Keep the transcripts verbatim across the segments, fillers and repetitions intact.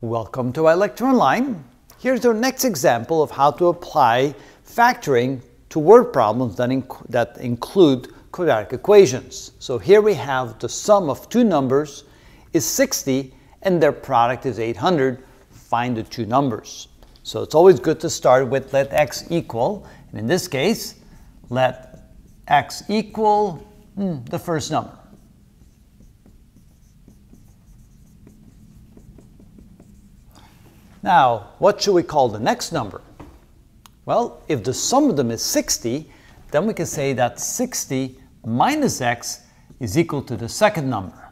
Welcome to our lecture online. Here's our next example of how to apply factoring to word problems that, inc that include quadratic equations. So here we have the sum of two numbers is sixty and their product is eight hundred. Find the two numbers. So it's always good to start with let x equal, and in this case let x equal hmm, the first number. Now, what should we call the next number? Well, if the sum of them is sixty, then we can say that sixty minus x is equal to the second number.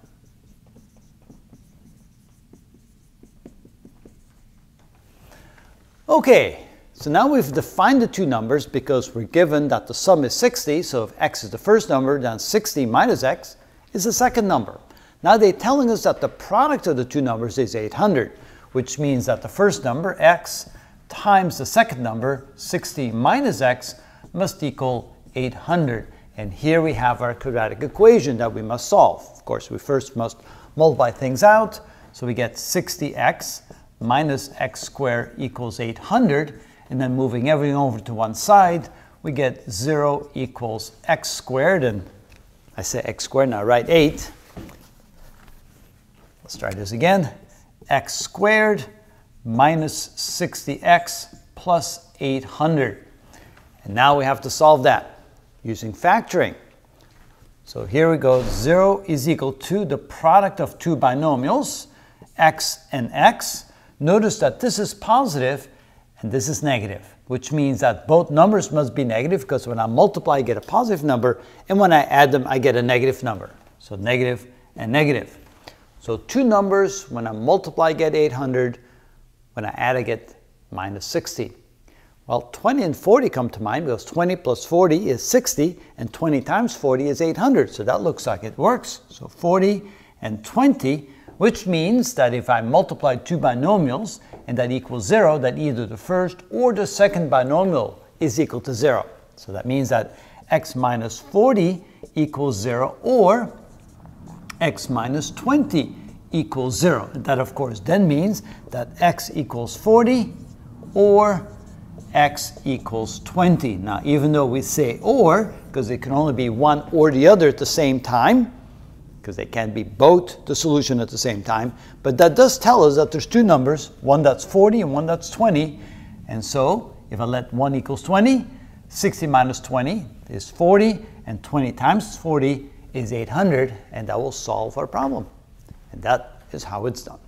Okay, so now we've defined the two numbers because we're given that the sum is sixty, so if x is the first number, then sixty minus x is the second number. Now they're telling us that the product of the two numbers is eight hundred. Which means that the first number, x, times the second number, sixty minus x, must equal eight hundred. And here we have our quadratic equation that we must solve. Of course, we first must multiply things out. So we get sixty x minus x squared equals eight hundred. And then moving everything over to one side, we get zero equals x squared. And I say x squared, now write eight. Let's try this again. X squared minus sixty x plus eight hundred. And now we have to solve that using factoring. So here we go, zero is equal to the product of two binomials, x and x. Notice that this is positive and this is negative, which means that both numbers must be negative, because when I multiply I get a positive number, and when I add them I get a negative number. So negative and negative. So two numbers, when I multiply I get eight hundred, when I add I get minus sixty. Well, twenty and forty come to mind because twenty plus forty is sixty and twenty times forty is eight hundred. So that looks like it works. So forty and twenty, which means that if I multiply two binomials and that equals zero, that either the first or the second binomial is equal to zero. So that means that x minus forty equals zero, or x minus twenty equals zero. And that of course then means that x equals forty or x equals twenty. Now even though we say or, because it can only be one or the other at the same time, because they can't be both the solution at the same time, but that does tell us that there's two numbers, one that's forty and one that's twenty. And so if I let one equals twenty, sixty minus twenty is forty, and twenty times forty is eight hundred, and that will solve our problem. And that is how it's done.